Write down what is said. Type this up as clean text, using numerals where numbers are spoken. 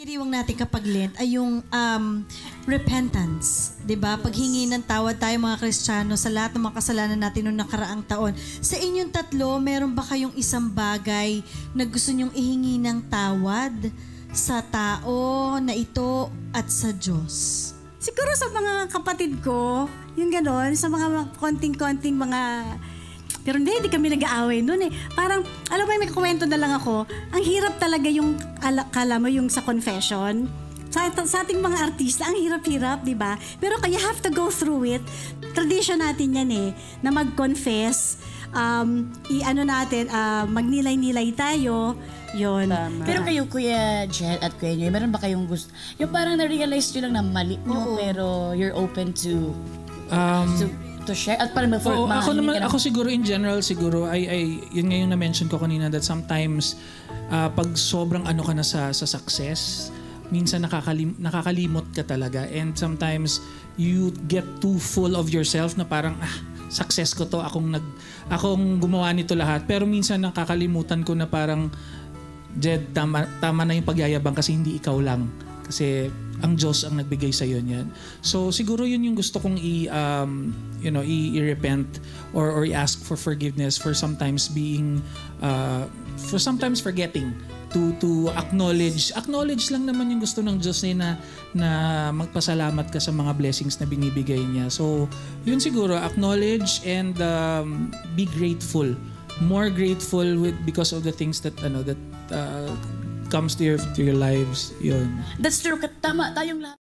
Piriwang natin kapag Lent ay yung repentance, 'di ba? Paghingi ng tawad tayo mga Kristiyano sa lahat ng mga kasalanan natin noong nakaraang taon. Sa inyong tatlo, meron ba kayong isang bagay na gusto niyong ihingi ng tawad sa tao na ito at sa Diyos? Siguro sa mga kapatid ko, yung gano'n, sa mga konting-konting mga... Pero hindi kami nag-aaway noon eh. Parang, alam mo, may kwento na lang ako. Ang hirap talaga yung, kala mo, yung sa confession. Sa ating mga artista, ang hirap-hirap, di ba? Pero you have to go through it. Tradition natin yan eh, na mag-confess. Magnilay-nilay tayo. Yun. Tama. Pero kayo, Kuya Jet at Kuya Nyo, meron ba kayong gusto? Yung parang na-realize nyo lang na mali nyo, pero you're open to share at parang ako siguro in general yun nga yung na-mention ko kanina that sometimes pag sobrang ano ka na sa success, minsan nakakalimot ka talaga, and sometimes you get too full of yourself na parang success ko to, akong gumawa nito lahat, pero minsan nakakalimutan ko na parang Jed, tama na yung pagyayabang kasi hindi ikaw lang, kasi ang Diyos ang nagbigay sa iyo niyan. So siguro yun yung gusto kong i-repent or i-ask for forgiveness for sometimes being forgetting to acknowledge lang naman yung gusto ng Diyos na magpasalamat ka sa mga blessings na binibigay niya. So yun siguro, acknowledge and be grateful, more grateful because of the things that comes to your lives. Yun. That's true. Tama tayong lahat.